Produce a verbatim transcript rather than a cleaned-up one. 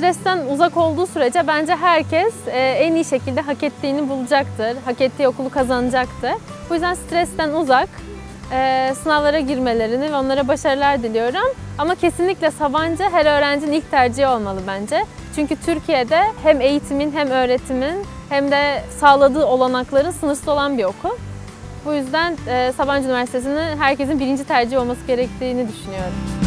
stresten uzak olduğu sürece bence herkes en iyi şekilde hak ettiğini bulacaktır, hak ettiği okulu kazanacaktır. Bu yüzden stresten uzak sınavlara girmelerini ve onlara başarılar diliyorum. Ama kesinlikle Sabancı her öğrencinin ilk tercihi olmalı bence. Çünkü Türkiye'de hem eğitimin hem öğretimin hem de sağladığı olanakların sınırsız olan bir okul. Bu yüzden Sabancı Üniversitesi'nin herkesin birinci tercih olması gerektiğini düşünüyorum.